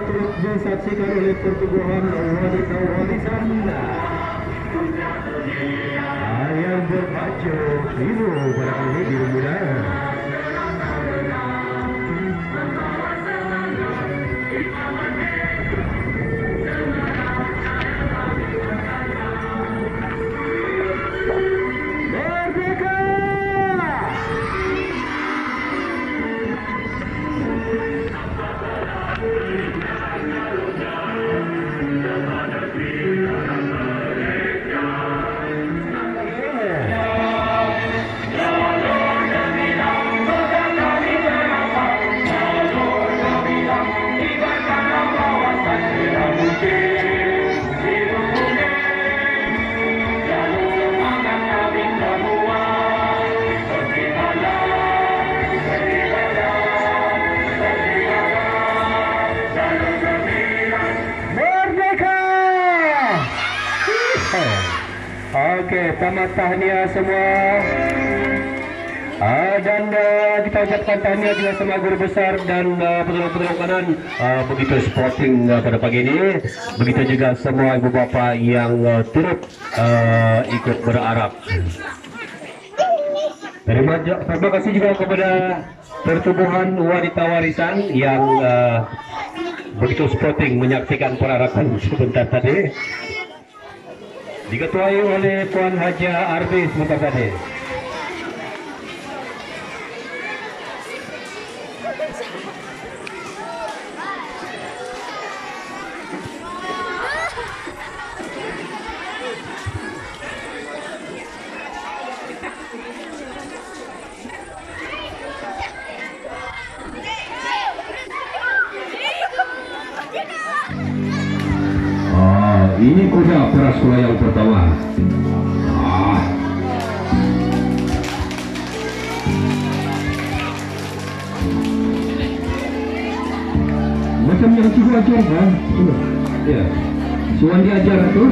terusnya saksikan oleh pertumbuhan wanita-wanita yang berbaju biru pada kali biru muda. Okey, selamat tahniah semua. Dan kita ucapkan tahniah juga semua guru besar dan penolong-penolong kanan begitu sporting pada pagi ini. Begitu juga semua ibu bapa yang turut ikut berharap. Terima kasih juga kepada pertubuhan wanita warisan yang begitu sporting menyaksikan perarakan sebentar tadi. Diketuai oleh Puan Haja Arvis Mutafade. Ini kuda prasekolah yang pertama. Macam yang cikgu ajar kan? Ya. Suan diajar tu.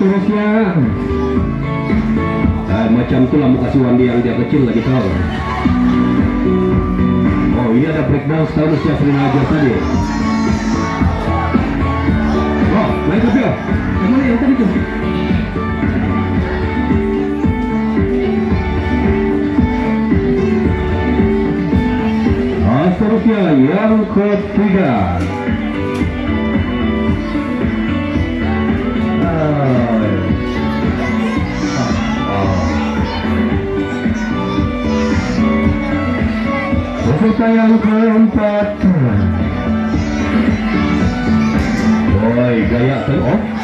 Seterusnya macam tu lah muka si Wandi yang dia kecil lagi tahu. Oh, ini ada breakdance tahun siap Rina ajar tadi. Oh, naik ke dia. Yang mana yang tadi tu? Seterusnya yang ketiga. Peserta yang keempat. Oi, gaya teruk. Kalau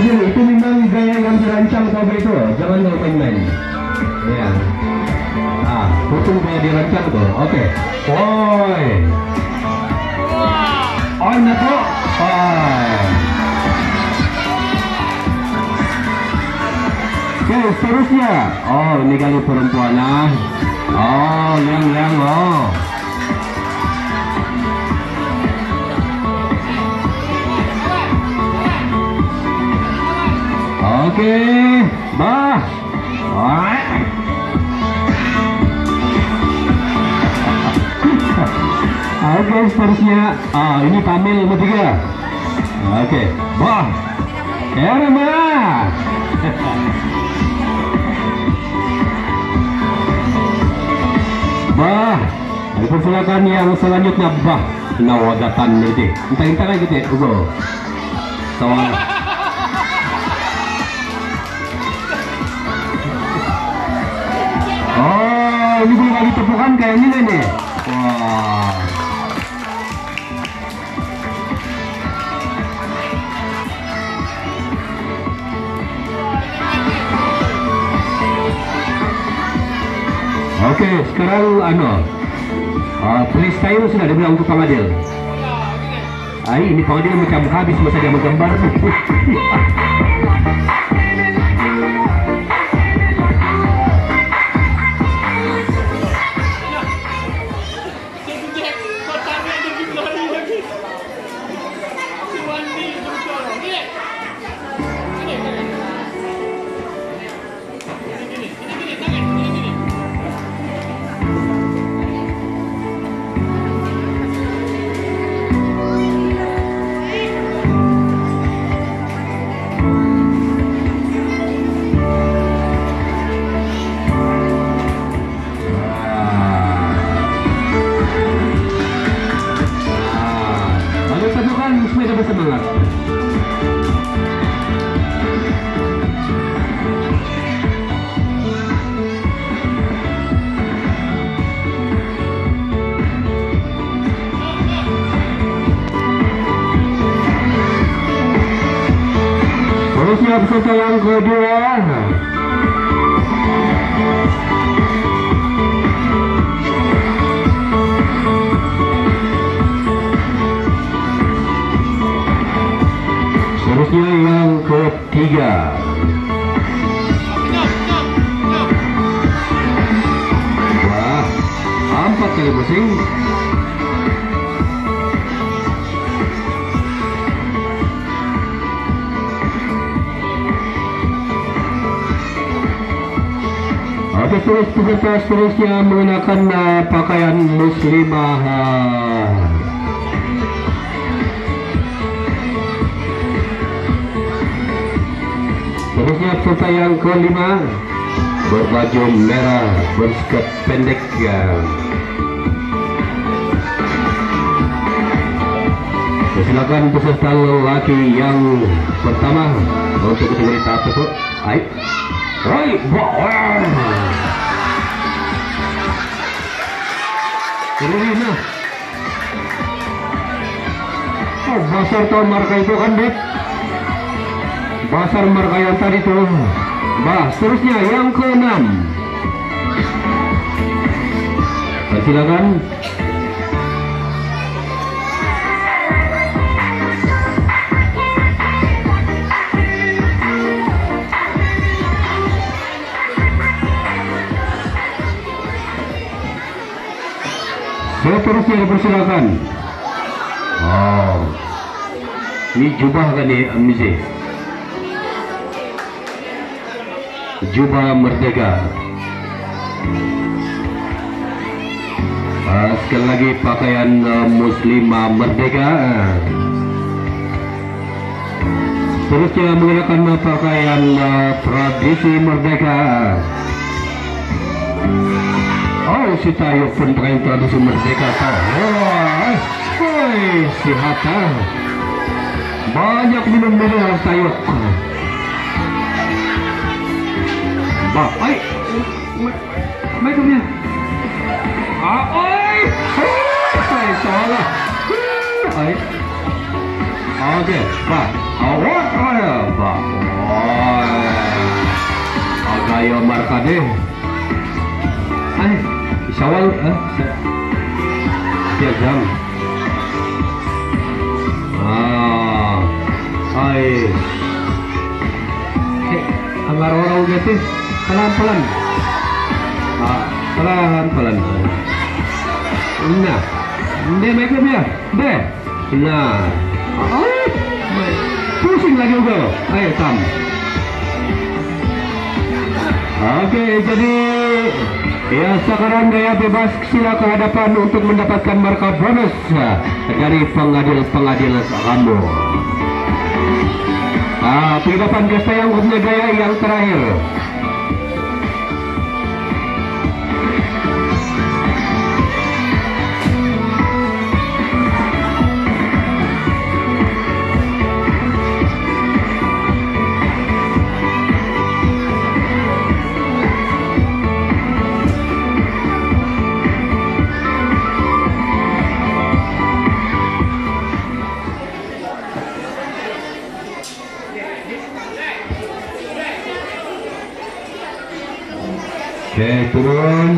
dia itu memang gaya yang dirancang sampai itu, jangan main-main. Ya. Betul gaya dirancang tu. Okey. Oi. On nato. Okay, seterusnya. Oh, ini kali perempuan lah. Oh, yang oh. Okay, bah. Alright. Okay, seterusnya. Ah, ini Tamil nomor 3. Okay, bah. Erma. Bah, dipersilakan yang selanjutnya bah. Nawadatan nanti. Entah lagi deh, ugo. Tawar. Oh, ini belum kali tepukan kayaknya nih. Wah. Okey, sekarang tulis saya sudah dia bilang untuk pengadil. Ini pengadil macam habis masa dia menggambar. Peserta yang kedua, seterusnya yang ketiga. Wah, 4 kali pusing. Peserta seterusnya menggunakan pakaian muslimah. Seterusnya peserta yang kelima berbaju merah, berskirt pendek. Silakan peserta lelaki yang pertama untuk kategori tahap tersebut. Aik. Right, wow. Teruslah. Oh, basar tau marka itu kan, Beb? Basar marka yang tadi tuh. Bah, seterusnya yang ke-6. Silakan. Seterusnya dipersilakan. Ini jubah kan ni, Amizi? Jubah merdeka. Sekali lagi pakaian muslimah merdeka. Seterusnya menggunakan pakaian tradisi merdeka. Si tayo pun pakai tradisi merdeka tau. Si Hatta banyak minum-minum harus tayok. Bah, mereka punya. Saya salah. Okey, bah, awak ada, bah. Agaknya marka deh. Syawal setiap jam. Anggar orang gitu pelan-pelan. Pelan-pelan. Nah, deh makeup ya, deh. Nah, pusing lagi ugal. Ayo tam. Okey, jadi. Ya, sekarang gaya bebas sila ke hadapan untuk mendapatkan markah bonus dari pengadil-pengadil kamu. Pengadapan pesta yang punya gaya yang terakhir. Turun.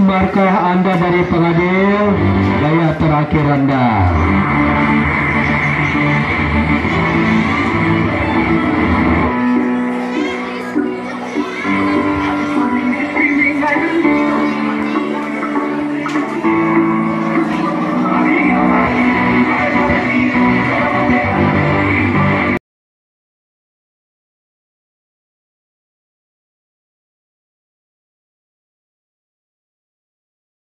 Markah anda dari pengadil, gaya terakhir anda.